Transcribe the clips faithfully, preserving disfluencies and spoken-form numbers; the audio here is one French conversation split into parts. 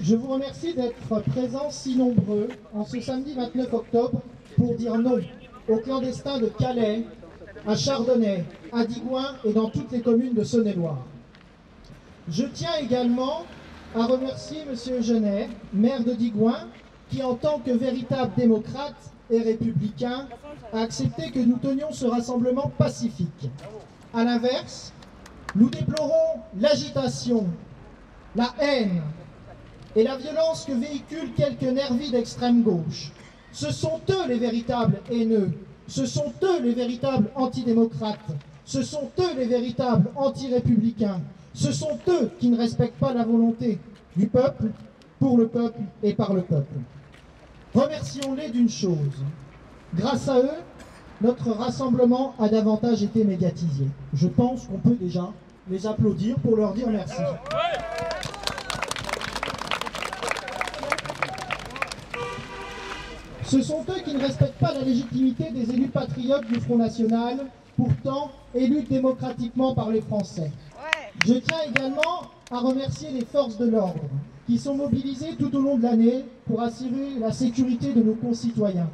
Je vous remercie d'être présents si nombreux en ce samedi vingt-neuf octobre pour dire non aux clandestins de Calais, à Chardonnay, à Digoin et dans toutes les communes de Saône-et-Loire. Je tiens également à remercier M. Genet, maire de Digoin, qui en tant que véritable démocrate et républicain a accepté que nous tenions ce rassemblement pacifique. A l'inverse, nous déplorons l'agitation, la haine et la violence que véhiculent quelques nervis d'extrême gauche. Ce sont eux les véritables haineux, ce sont eux les véritables antidémocrates, ce sont eux les véritables anti-républicains, ce sont eux qui ne respectent pas la volonté du peuple, pour le peuple et par le peuple. Remercions-les d'une chose, grâce à eux, notre rassemblement a davantage été médiatisé. Je pense qu'on peut déjà les applaudir pour leur dire merci. Ce sont eux qui ne respectent pas la légitimité des élus patriotes du Front National, pourtant élus démocratiquement par les Français. Je tiens également à remercier les forces de l'ordre, qui sont mobilisées tout au long de l'année pour assurer la sécurité de nos concitoyens.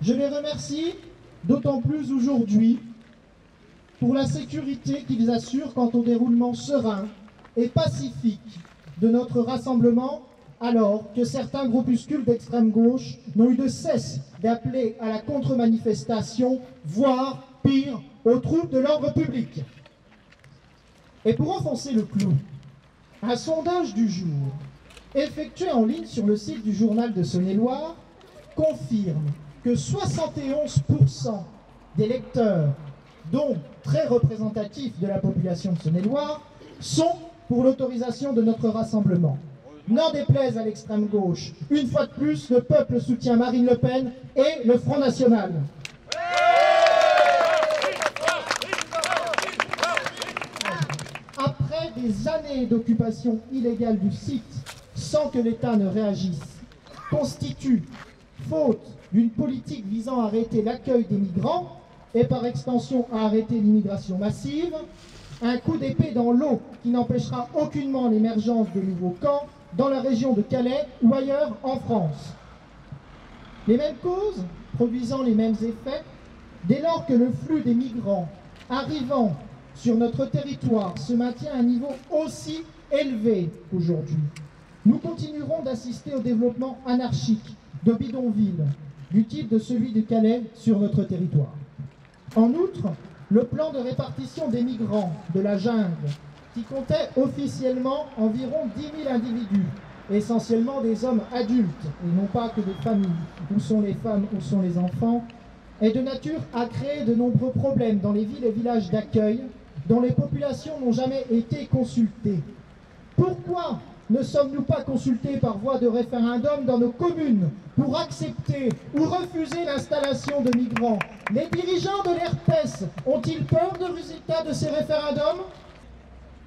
Je les remercie d'autant plus aujourd'hui pour la sécurité qu'ils assurent quant au déroulement serein et pacifique de notre rassemblement, alors que certains groupuscules d'extrême gauche n'ont eu de cesse d'appeler à la contre-manifestation, voire, pire, aux troupes de l'ordre public. Et pour enfoncer le clou, un sondage du jour, effectué en ligne sur le site du journal de Saône-et-Loire, confirme que soixante et onze pour cent des lecteurs, dont très représentatifs de la population de Saône-et-Loire, sont pour l'autorisation de notre rassemblement. N'en déplaise à l'extrême gauche, une fois de plus, le peuple soutient Marine Le Pen et le Front National. Après des années d'occupation illégale du site, sans que l'État ne réagisse, constitue, faute d'une politique visant à arrêter l'accueil des migrants et par extension à arrêter l'immigration massive, un coup d'épée dans l'eau qui n'empêchera aucunement l'émergence de nouveaux camps dans la région de Calais ou ailleurs en France. Les mêmes causes, produisant les mêmes effets, dès lors que le flux des migrants arrivant sur notre territoire se maintient à un niveau aussi élevé qu'aujourd'hui. Nous continuerons d'assister au développement anarchique de bidonvilles, du type de celui de Calais sur notre territoire. En outre, le plan de répartition des migrants de la jungle, qui comptait officiellement environ dix mille individus, essentiellement des hommes adultes, et non pas que des familles, où sont les femmes, où sont les enfants, est de nature à créer de nombreux problèmes dans les villes et villages d'accueil, dont les populations n'ont jamais été consultées. Pourquoi ne sommes-nous pas consultés par voie de référendum dans nos communes pour accepter ou refuser l'installation de migrants? Les dirigeants de l'R P E S ont-ils peur de résultats de ces référendums?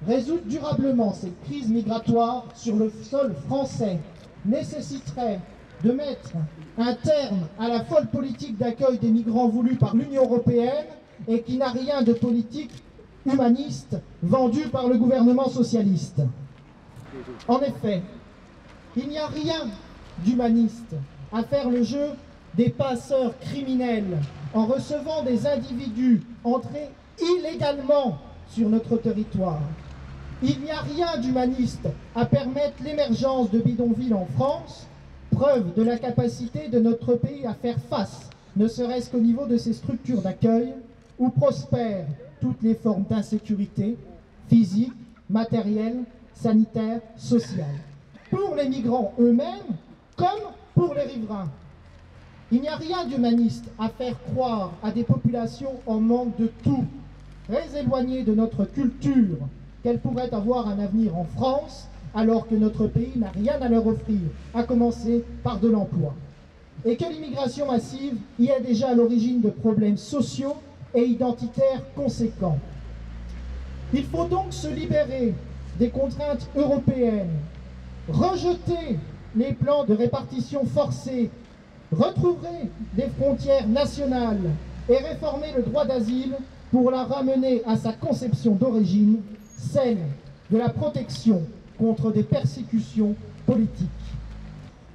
Résoudre durablement cette crise migratoire sur le sol français nécessiterait de mettre un terme à la folle politique d'accueil des migrants voulue par l'Union européenne et qui n'a rien de politique humaniste vendue par le gouvernement socialiste. En effet, il n'y a rien d'humaniste à faire le jeu des passeurs criminels en recevant des individus entrés illégalement sur notre territoire. Il n'y a rien d'humaniste à permettre l'émergence de bidonvilles en France, preuve de la capacité de notre pays à faire face, ne serait-ce qu'au niveau de ses structures d'accueil, où prospèrent toutes les formes d'insécurité physique, matérielle, sanitaire, social, pour les migrants eux-mêmes comme pour les riverains. Il n'y a rien d'humaniste à faire croire à des populations en manque de tout, très éloignées de notre culture, qu'elles pourraient avoir un avenir en France, alors que notre pays n'a rien à leur offrir, à commencer par de l'emploi. Et que l'immigration massive y est déjà à l'origine de problèmes sociaux et identitaires conséquents. Il faut donc se libérer des contraintes européennes, rejeter les plans de répartition forcée, retrouver des frontières nationales et réformer le droit d'asile pour la ramener à sa conception d'origine, celle de la protection contre des persécutions politiques.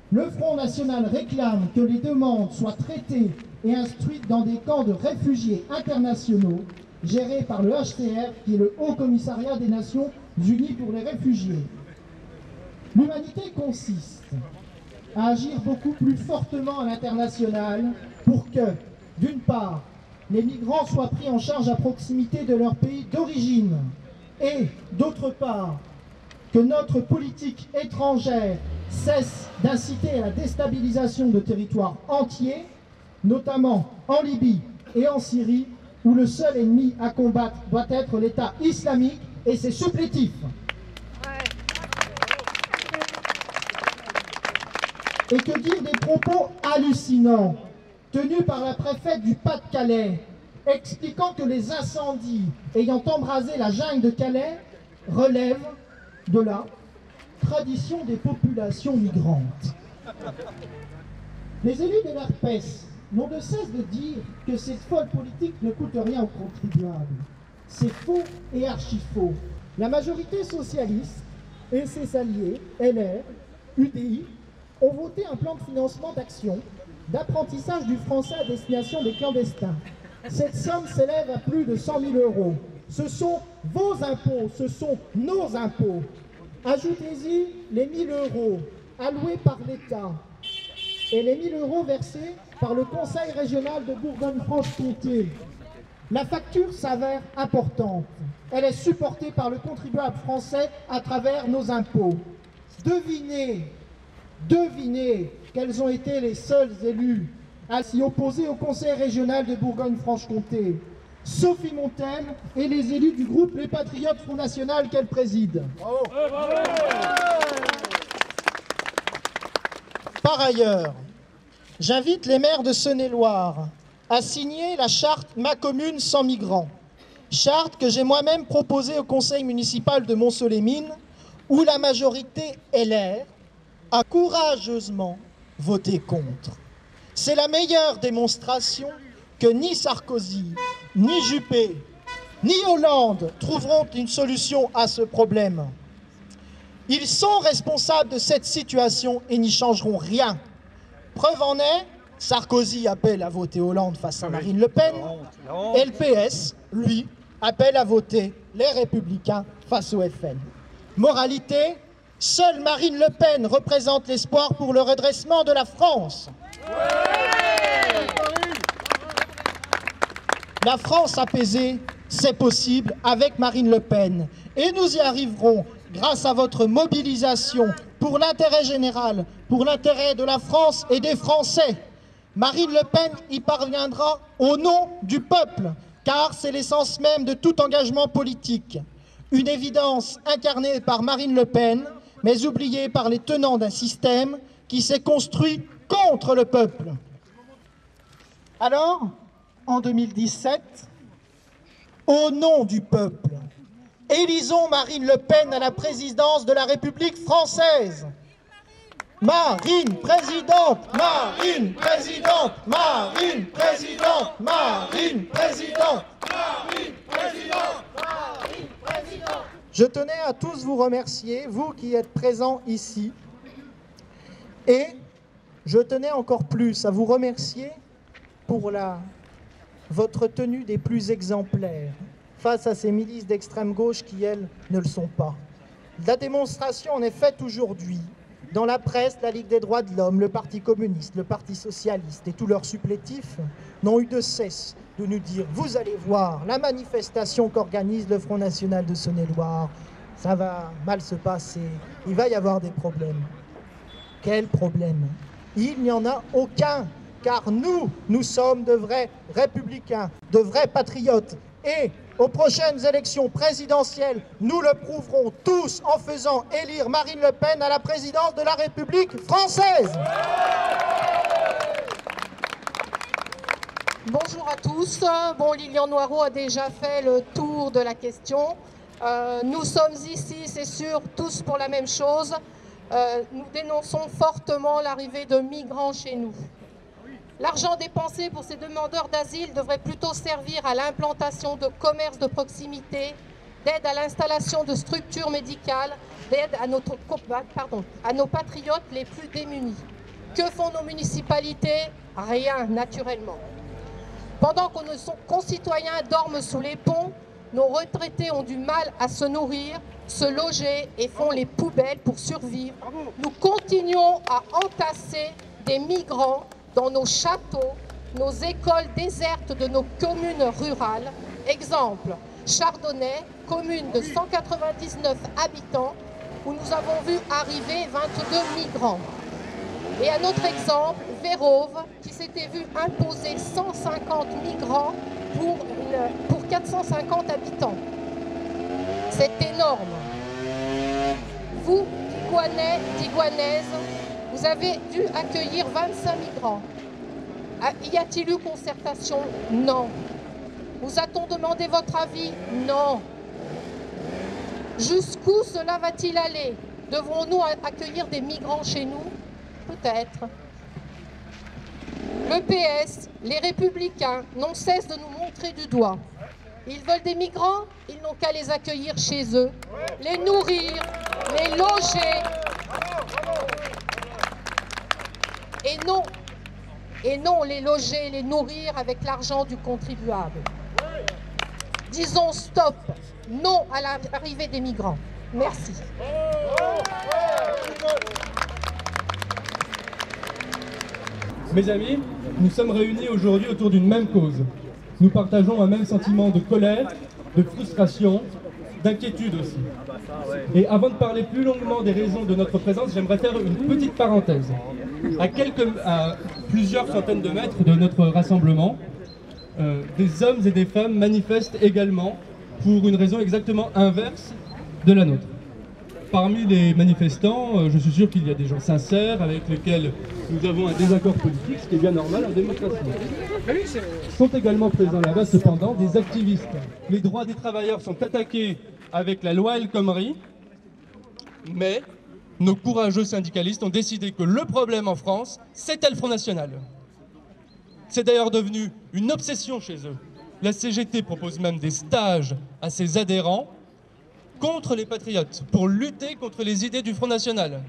Le Front National réclame que les demandes soient traitées et instruites dans des camps de réfugiés internationaux gérés par le H C R, qui est le Haut Commissariat des Nations Unies pour les réfugiés. L'humanité consiste à agir beaucoup plus fortement à l'international pour que, d'une part, les migrants soient pris en charge à proximité de leur pays d'origine et, d'autre part, que notre politique étrangère cesse d'inciter à la déstabilisation de territoires entiers, notamment en Libye et en Syrie, où le seul ennemi à combattre doit être l'État islamique et ses supplétifs. Et que dire des propos hallucinants tenus par la préfète du Pas-de-Calais, expliquant que les incendies ayant embrasé la jungle de Calais relèvent de la tradition des populations migrantes. Les élus de l'A R P E S n'ont de cesse de dire que cette folle politique ne coûte rien aux contribuables. C'est faux et archi-faux. La majorité socialiste et ses alliés, L R, U D I, ont voté un plan de financement d'action, d'apprentissage du français à destination des clandestins. Cette somme s'élève à plus de cent mille euros. Ce sont vos impôts, ce sont nos impôts. Ajoutez-y les mille euros alloués par l'État et les mille euros versés par le Conseil régional de Bourgogne-Franche-Comté. La facture s'avère importante. Elle est supportée par le contribuable français à travers nos impôts. Devinez Devinez quels ont été les seuls élus à s'y opposer au Conseil régional de Bourgogne-Franche-Comté. Sophie Montel et les élus du groupe Les Patriotes Front National qu'elle préside. Bravo. Par ailleurs, j'invite les maires de Saône-et-Loire à signer la charte « Ma commune sans migrants », charte que j'ai moi-même proposée au Conseil municipal de Montceau-les-Mines, où la majorité L R a courageusement voté contre. C'est la meilleure démonstration que ni Sarkozy, ni Juppé, ni Hollande trouveront une solution à ce problème. Ils sont responsables de cette situation et n'y changeront rien. Preuve en est, Sarkozy appelle à voter Hollande face à Marine Le Pen, et le P S, lui, appelle à voter les Républicains face au F N. Moralité, seule Marine Le Pen représente l'espoir pour le redressement de la France. La France apaisée, c'est possible avec Marine Le Pen. Et nous y arriverons grâce à votre mobilisation pour l'intérêt général, pour l'intérêt de la France et des Français. Marine Le Pen y parviendra au nom du peuple, car c'est l'essence même de tout engagement politique. Une évidence incarnée par Marine Le Pen, mais oubliée par les tenants d'un système qui s'est construit contre le peuple. Alors, en deux mille dix-sept, au nom du peuple, élisons Marine Le Pen à la présidence de la République française. Marine présidente, Marine présidente, Marine présidente, Marine présidente, Marine présidente, Marine présidente. Je tenais à tous vous remercier, vous qui êtes présents ici, et je tenais encore plus à vous remercier pour la, votre tenue des plus exemplaires face à ces milices d'extrême gauche qui, elles, ne le sont pas. La démonstration en est faite aujourd'hui. Dans la presse, la Ligue des droits de l'homme, le Parti communiste, le Parti socialiste et tous leurs supplétifs n'ont eu de cesse de nous dire « Vous allez voir, la manifestation qu'organise le Front National de Saône-et-Loire, ça va mal se passer, il va y avoir des problèmes. » Quel problème? Il n'y en a aucun, car nous, nous sommes de vrais républicains, de vrais patriotes, et aux prochaines élections présidentielles, nous le prouverons tous en faisant élire Marine Le Pen à la présidence de la République française. Bonjour à tous. Bon, Lilian Noirot a déjà fait le tour de la question. Euh, nous sommes ici, c'est sûr, tous pour la même chose. Euh, nous dénonçons fortement l'arrivée de migrants chez nous. L'argent dépensé pour ces demandeurs d'asile devrait plutôt servir à l'implantation de commerces de proximité, d'aide à l'installation de structures médicales, l'aide à, à nos patriotes les plus démunis. Que font nos municipalités? Rien, naturellement. Pendant que nos concitoyens dorment sous les ponts, nos retraités ont du mal à se nourrir, se loger et font les poubelles pour survivre. Nous continuons à entasser des migrants dans nos châteaux, nos écoles désertes de nos communes rurales. Exemple, Chardonnay, commune de cent quatre-vingt-dix-neuf habitants, où nous avons vu arriver vingt-deux migrants. Et un autre exemple, Vérove, qui s'était vu imposer cent cinquante migrants pour, une, pour quatre cent cinquante habitants. C'est énorme. Vous, Tiguanais, Tiguanaises, vous avez dû accueillir vingt-cinq migrants. Y a-t-il eu concertation? Non. Vous a-t-on demandé votre avis? Non. Jusqu'où cela va-t-il aller? Devrons-nous accueillir des migrants chez nous? Peut-être. Le P S, les Républicains, n'ont cesse de nous montrer du doigt. Ils veulent des migrants, ils n'ont qu'à les accueillir chez eux, les nourrir, les loger. Et non, et non les loger, les nourrir avec l'argent du contribuable. Disons stop, non à l'arrivée des migrants. Merci. Mes amis, nous sommes réunis aujourd'hui autour d'une même cause. Nous partageons un même sentiment de colère, de frustration, d'inquiétude aussi. Et avant de parler plus longuement des raisons de notre présence, j'aimerais faire une petite parenthèse. À, quelques, à plusieurs centaines de mètres de notre rassemblement, euh, des hommes et des femmes manifestent également pour une raison exactement inverse de la nôtre. Parmi les manifestants, je suis sûr qu'il y a des gens sincères avec lesquels nous avons un désaccord politique, ce qui est bien normal en démocratie. Sont également présents là-bas, cependant, des activistes. Les droits des travailleurs sont attaqués avec la loi El Khomri, mais nos courageux syndicalistes ont décidé que le problème en France, c'était le Front National. C'est d'ailleurs devenu une obsession chez eux. La C G T propose même des stages à ses adhérents contre les patriotes, pour lutter contre les idées du Front National.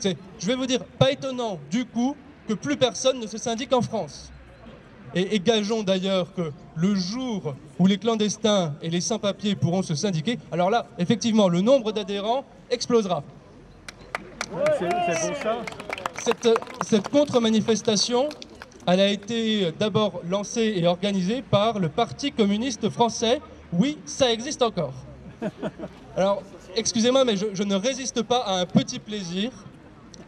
C'est, je vais vous dire, pas étonnant du coup que plus personne ne se syndique en France. Et, et gageons d'ailleurs que le jour où les clandestins et les sans-papiers pourront se syndiquer, alors là, effectivement, le nombre d'adhérents explosera. Ouais, c'est, c'est bon ça. Cette, cette contre-manifestation, elle a été d'abord lancée et organisée par le Parti communiste français. Oui, ça existe encore. Alors, excusez-moi, mais je, je ne résiste pas à un petit plaisir,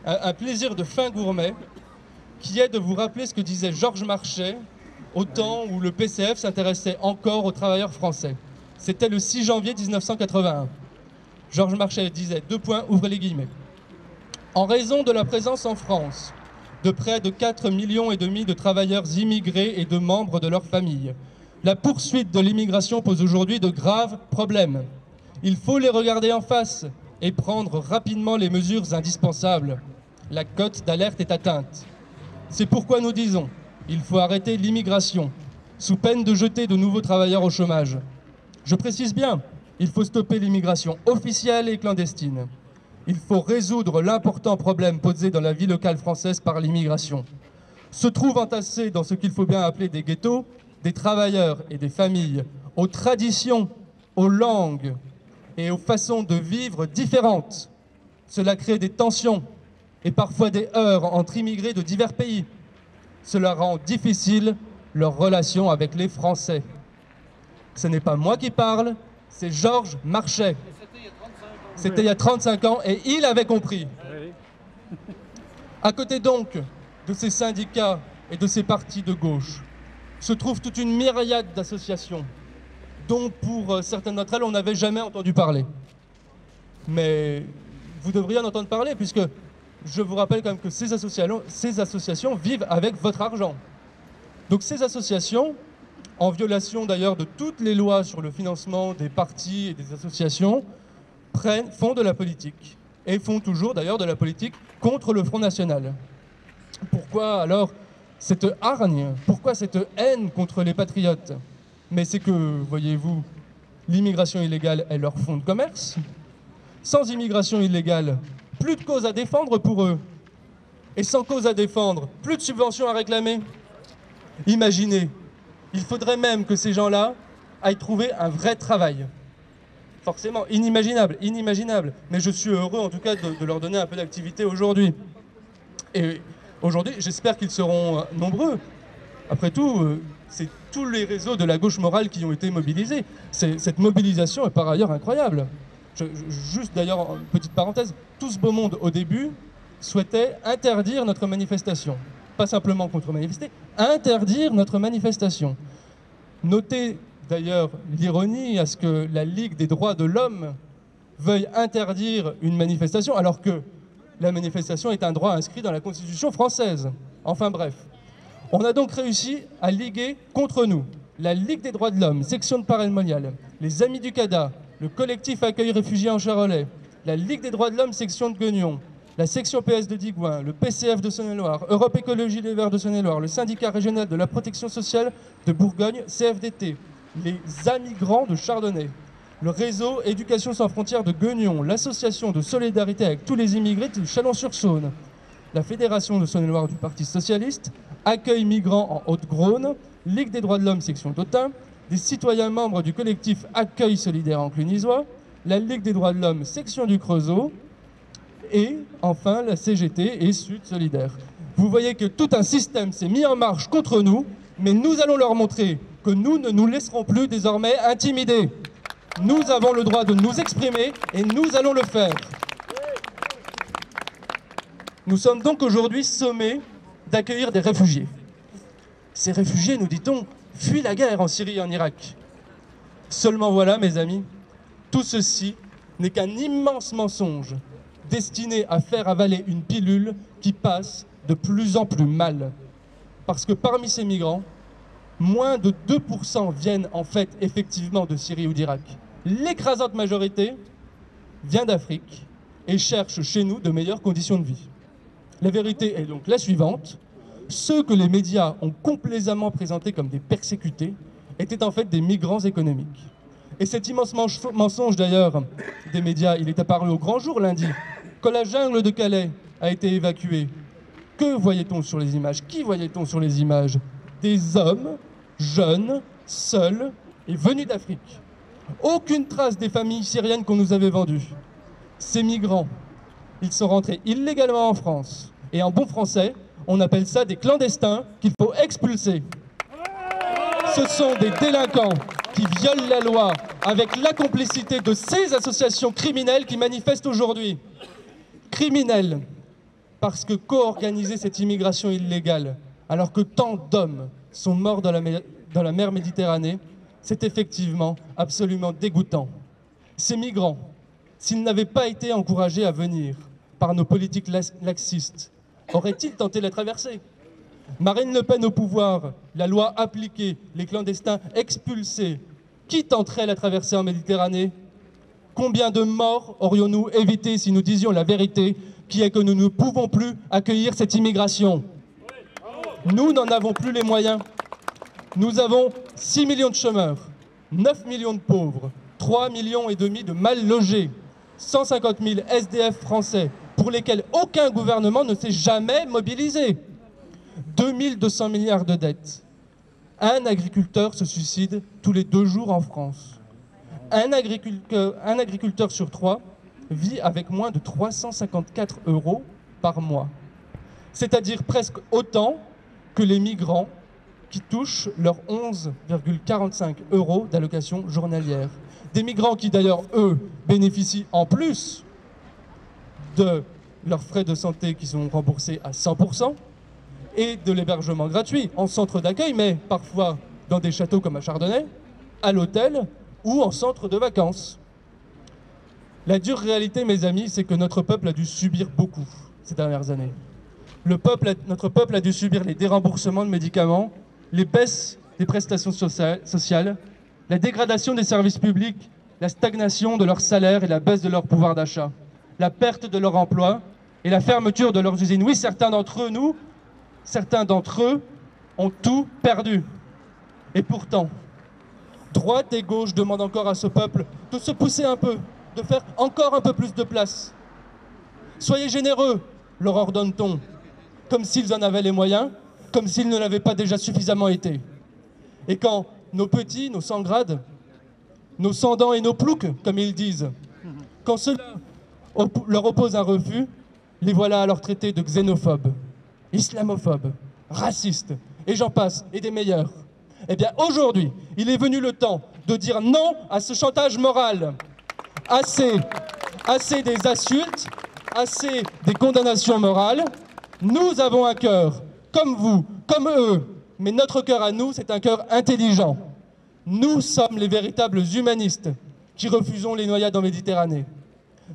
un, un plaisir de fin gourmet, qui est de vous rappeler ce que disait Georges Marchais au temps où le P C F s'intéressait encore aux travailleurs français. C'était le six janvier mille neuf cent quatre-vingt-un. Georges Marchais disait, deux points, ouvrez les guillemets. En raison de la présence en France de près de quatre millions et demi de travailleurs immigrés et de membres de leurs familles, la poursuite de l'immigration pose aujourd'hui de graves problèmes. Il faut les regarder en face et prendre rapidement les mesures indispensables. La cote d'alerte est atteinte. C'est pourquoi nous disons, il faut arrêter l'immigration, sous peine de jeter de nouveaux travailleurs au chômage. Je précise bien, il faut stopper l'immigration officielle et clandestine. Il faut résoudre l'important problème posé dans la vie locale française par l'immigration. Se trouvent entassés dans ce qu'il faut bien appeler des ghettos, des travailleurs et des familles, aux traditions, aux langues, et aux façons de vivre différentes. Cela crée des tensions et parfois des heurts entre immigrés de divers pays. Cela rend difficile leur relation avec les Français. Ce n'est pas moi qui parle, c'est Georges Marchais. C'était il y a trente-cinq ans et il avait compris. À côté donc de ces syndicats et de ces partis de gauche, se trouve toute une myriade d'associations dont pour certaines d'entre elles, on n'avait jamais entendu parler. Mais vous devriez en entendre parler, puisque je vous rappelle quand même que ces associations, ces associations vivent avec votre argent. Donc ces associations, en violation d'ailleurs de toutes les lois sur le financement des partis et des associations, prennent, font de la politique, et font toujours d'ailleurs de la politique contre le Front National. Pourquoi alors cette hargne? Pourquoi cette haine contre les patriotes? Mais c'est que, voyez-vous, l'immigration illégale est leur fonds de commerce. sans immigration illégale, plus de cause à défendre pour eux. Et sans cause à défendre, plus de subventions à réclamer. Imaginez, il faudrait même que ces gens-là aillent trouver un vrai travail. Forcément, inimaginable, inimaginable. Mais je suis heureux en tout cas de, de leur donner un peu d'activité aujourd'hui. Et aujourd'hui, j'espère qu'ils seront nombreux. Après tout, c'est tous les réseaux de la gauche morale qui ont été mobilisés. Cette mobilisation est par ailleurs incroyable. Je, je, juste d'ailleurs, petite parenthèse, tout ce beau monde au début souhaitait interdire notre manifestation. Pas simplement contre-manifester, interdire notre manifestation. Notez d'ailleurs l'ironie à ce que la Ligue des droits de l'homme veuille interdire une manifestation, alors que la manifestation est un droit inscrit dans la Constitution française. Enfin bref. On a donc réussi à liguer contre nous la Ligue des droits de l'homme, section de Paray-le-Monial, les Amis du CADA, le collectif Accueil Réfugiés en Charolais, la Ligue des droits de l'homme, section de Gueugnon, la section P S de Digoin, le P C F de Saône-et-Loire, Europe Écologie Les Verts de Saône-et-Loire, le syndicat régional de la protection sociale de Bourgogne, C F D T, les Amigrants de Chardonnay, le réseau Éducation sans frontières de Gueugnon, l'association de solidarité avec tous les immigrés de Chalon-sur-Saône, la Fédération de Saône-et-Loire du Parti Socialiste, Accueil Migrants en Haute-Grône, Ligue des droits de l'homme section d'Autun, des citoyens membres du collectif Accueil Solidaire en Clunisois, la Ligue des droits de l'homme section du Creusot, et enfin la C G T et Sud Solidaire. Vous voyez que tout un système s'est mis en marche contre nous, mais nous allons leur montrer que nous ne nous laisserons plus désormais intimider. Nous avons le droit de nous exprimer et nous allons le faire. Nous sommes donc aujourd'hui sommés d'accueillir des réfugiés. Ces réfugiés, nous dit-on, fuient la guerre en Syrie et en Irak. Seulement voilà, mes amis, tout ceci n'est qu'un immense mensonge destiné à faire avaler une pilule qui passe de plus en plus mal. Parce que parmi ces migrants, moins de deux pour cent viennent en fait effectivement de Syrie ou d'Irak. L'écrasante majorité vient d'Afrique et cherche chez nous de meilleures conditions de vie. La vérité est donc la suivante. Ceux que les médias ont complaisamment présentés comme des persécutés étaient en fait des migrants économiques. Et cet immense mensonge d'ailleurs des médias, il est apparu au grand jour lundi, quand la jungle de Calais a été évacuée. Que voyait-on sur les images? Qui voyait-on sur les images? Des hommes, jeunes, seuls et venus d'Afrique. Aucune trace des familles syriennes qu'on nous avait vendues. Ces migrants, ils sont rentrés illégalement en France. Et en bon français, on appelle ça des clandestins qu'il faut expulser. Ce sont des délinquants qui violent la loi avec la complicité de ces associations criminelles qui manifestent aujourd'hui. Criminelles, parce que co-organiser cette immigration illégale, alors que tant d'hommes sont morts dans la, dans la mer Méditerranée, c'est effectivement absolument dégoûtant. Ces migrants, s'ils n'avaient pas été encouragés à venir par nos politiques laxistes, auraient-ils tenté la traversée? Marine Le Pen au pouvoir, la loi appliquée, les clandestins expulsés, qui tenterait la traversée en Méditerranée? Combien de morts aurions-nous évité si nous disions la vérité, qui est que nous ne pouvons plus accueillir cette immigration? Nous n'en avons plus les moyens. Nous avons six millions de chômeurs, neuf millions de pauvres, trois millions et demi de mal logés, cent cinquante mille S D F français pour lesquels aucun gouvernement ne s'est jamais mobilisé. deux mille deux cents milliards de dettes. Un agriculteur se suicide tous les deux jours en France. Un agriculteur, un agriculteur sur trois vit avec moins de trois cent cinquante-quatre euros par mois. C'est-à-dire presque autant que les migrants qui touchent leurs onze virgule quarante-cinq euros d'allocation journalière. Des migrants qui d'ailleurs, eux, bénéficient en plus de leurs frais de santé qui sont remboursés à cent pour cent et de l'hébergement gratuit en centre d'accueil, mais parfois dans des châteaux comme à Chardonnay, à l'hôtel ou en centre de vacances. La dure réalité, mes amis, c'est que notre peuple a dû subir beaucoup ces dernières années. Le peuple a, notre peuple a dû subir les déremboursements de médicaments, les baisses des prestations sociales, la dégradation des services publics, la stagnation de leurs salaires et la baisse de leur pouvoir d'achat, la perte de leur emploi et la fermeture de leurs usines. Oui, certains d'entre eux, nous, certains d'entre eux ont tout perdu. Et pourtant, droite et gauche demandent encore à ce peuple de se pousser un peu, de faire encore un peu plus de place. Soyez généreux, leur ordonne-t-on, comme s'ils en avaient les moyens, comme s'ils ne l'avaient pas déjà suffisamment été. Et quand nos petits, nos sans-grades, nos sans-dents et nos ploucs, comme ils disent, quand ceux-là op- leur opposent un refus, les voilà alors traités de xénophobes, islamophobes, racistes, et j'en passe, et des meilleurs. Eh bien aujourd'hui, il est venu le temps de dire non à ce chantage moral. Assez, assez des insultes, assez des condamnations morales. Nous avons un cœur, comme vous, comme eux, mais notre cœur à nous, c'est un cœur intelligent. Nous sommes les véritables humanistes qui refusons les noyades en Méditerranée.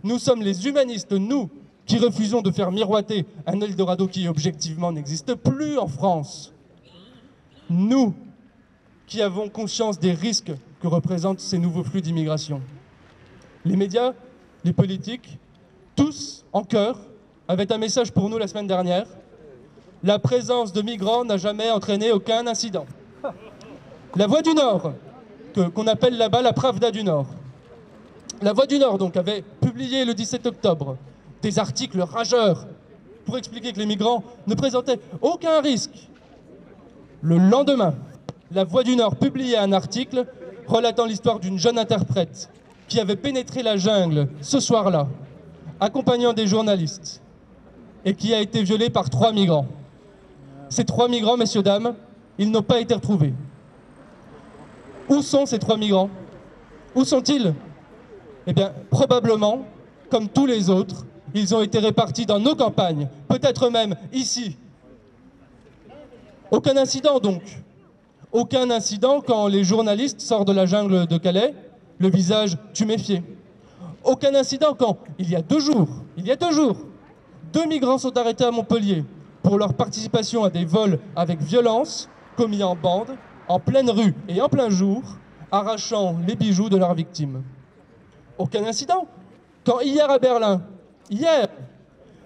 Nous sommes les humanistes, nous, qui refusons de faire miroiter un Eldorado qui objectivement n'existe plus en France. Nous, qui avons conscience des risques que représentent ces nouveaux flux d'immigration. Les médias, les politiques, tous en chœur, avaient un message pour nous la semaine dernière. La présence de migrants n'a jamais entraîné aucun incident. La Voix du Nord, que, qu'on appelle là-bas la Pravda du Nord. La Voix du Nord, donc, avait publié le dix-sept octobre des articles rageurs pour expliquer que les migrants ne présentaient aucun risque. Le lendemain, la Voix du Nord publiait un article relatant l'histoire d'une jeune interprète qui avait pénétré la jungle ce soir-là, accompagnant des journalistes, et qui a été violée par trois migrants. Ces trois migrants, messieurs, dames, ils n'ont pas été retrouvés. Où sont ces trois migrants? Où sont-ils? Eh bien, probablement, comme tous les autres, ils ont été répartis dans nos campagnes, peut-être même ici. Aucun incident, donc. Aucun incident quand les journalistes sortent de la jungle de Calais, le visage tuméfié. Aucun incident quand, il y a deux jours, il y a deux jours, deux migrants sont arrêtés à Montpellier pour leur participation à des vols avec violence, commis en bande, en pleine rue et en plein jour, arrachant les bijoux de leurs victimes. Aucun incident quand, hier à Berlin, hier,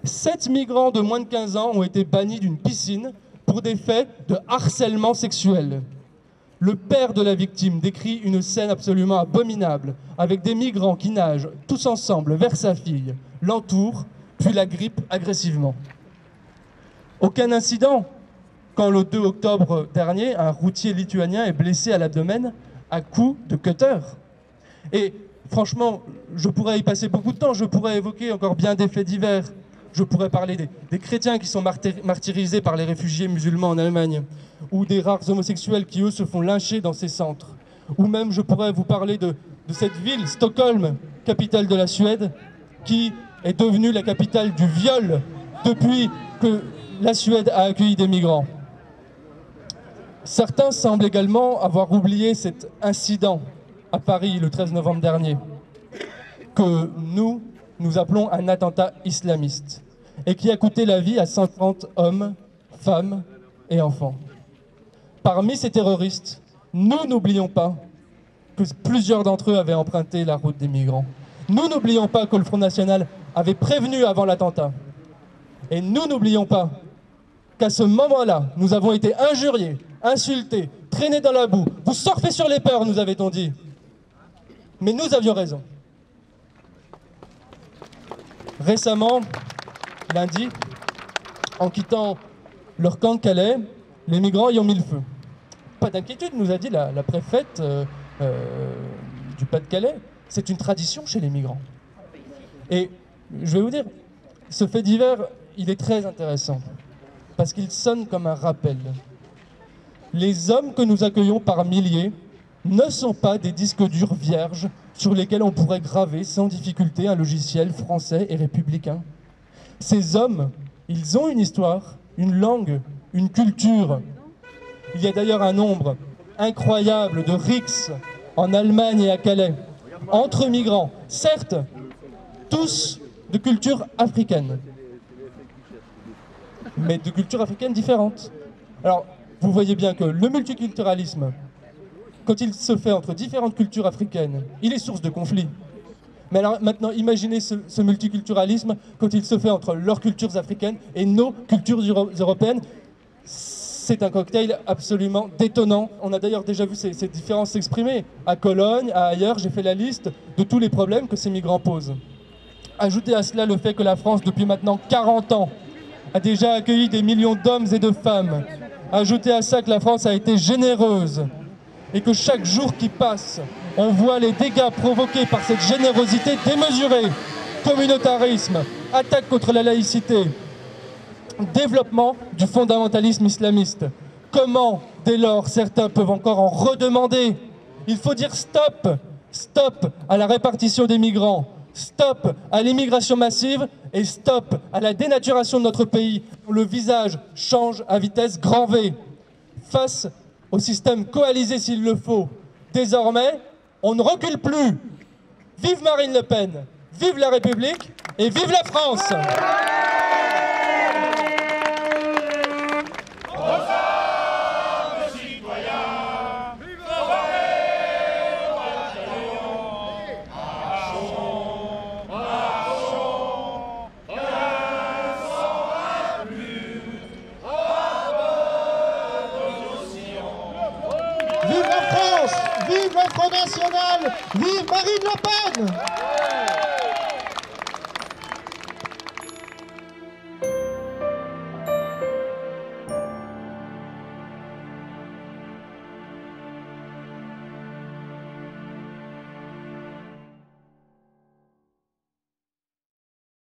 sept migrants de moins de quinze ans ont été bannis d'une piscine pour des faits de harcèlement sexuel. Le père de la victime décrit une scène absolument abominable, avec des migrants qui nagent tous ensemble vers sa fille, l'entourent, puis la grippent agressivement. Aucun incident quand le deux octobre dernier, un routier lituanien est blessé à l'abdomen à coups de cutter. Et franchement, je pourrais y passer beaucoup de temps, je pourrais évoquer encore bien des faits divers. Je pourrais parler des, des chrétiens qui sont martyrisés par les réfugiés musulmans en Allemagne, ou des rares homosexuels qui, eux, se font lyncher dans ces centres. Ou même, je pourrais vous parler de, de cette ville, Stockholm, capitale de la Suède, qui est devenue la capitale du viol depuis que la Suède a accueilli des migrants. Certains semblent également avoir oublié cet incident à Paris le treize novembre dernier, que nous, nous appelons un attentat islamiste, et qui a coûté la vie à cent trente hommes, femmes et enfants. Parmi ces terroristes, nous n'oublions pas que plusieurs d'entre eux avaient emprunté la route des migrants. Nous n'oublions pas que le Front National avait prévenu avant l'attentat. Et nous n'oublions pas qu'à ce moment-là, nous avons été injuriés, insultés, traînés dans la boue. Vous surfez sur les peurs, nous avait-on dit. Mais nous avions raison. Récemment, lundi, en quittant leur camp de Calais, les migrants y ont mis le feu. Pas d'inquiétude, nous a dit la, la préfète euh, euh, du Pas-de-Calais. C'est une tradition chez les migrants. Et je vais vous dire, ce fait divers, il est très intéressant, parce qu'il sonne comme un rappel. Les hommes que nous accueillons par milliers ne sont pas des disques durs vierges sur lesquels on pourrait graver sans difficulté un logiciel français et républicain. Ces hommes, ils ont une histoire, une langue, une culture. Il y a d'ailleurs un nombre incroyable de rixes en Allemagne et à Calais, entre migrants, certes, tous de culture africaine, mais de culture africaine différente. Alors, vous voyez bien que le multiculturalisme, quand il se fait entre différentes cultures africaines, il est source de conflits. Mais alors maintenant, imaginez ce, ce multiculturalisme quand il se fait entre leurs cultures africaines et nos cultures euro- européennes. c'est un cocktail absolument détonnant. On a d'ailleurs déjà vu ces, ces différences s'exprimer. À Cologne, à ailleurs, j'ai fait la liste de tous les problèmes que ces migrants posent. Ajoutez à cela le fait que la France, depuis maintenant quarante ans, a déjà accueilli des millions d'hommes et de femmes. Ajoutez à ça que la France a été généreuse et que chaque jour qui passe, on voit les dégâts provoqués par cette générosité démesurée. Communautarisme, attaque contre la laïcité, développement du fondamentalisme islamiste. Comment, dès lors, certains peuvent encore en redemander? Il faut dire stop, stop à la répartition des migrants, stop à l'immigration massive et stop à la dénaturation de notre pays, dont le visage change à vitesse grand V. Face au système coalisé s'il le faut, désormais, on ne recule plus. Vive Marine Le Pen, vive la République et vive la France! Vive la France, vive le Front National, vive Marine Le Pen.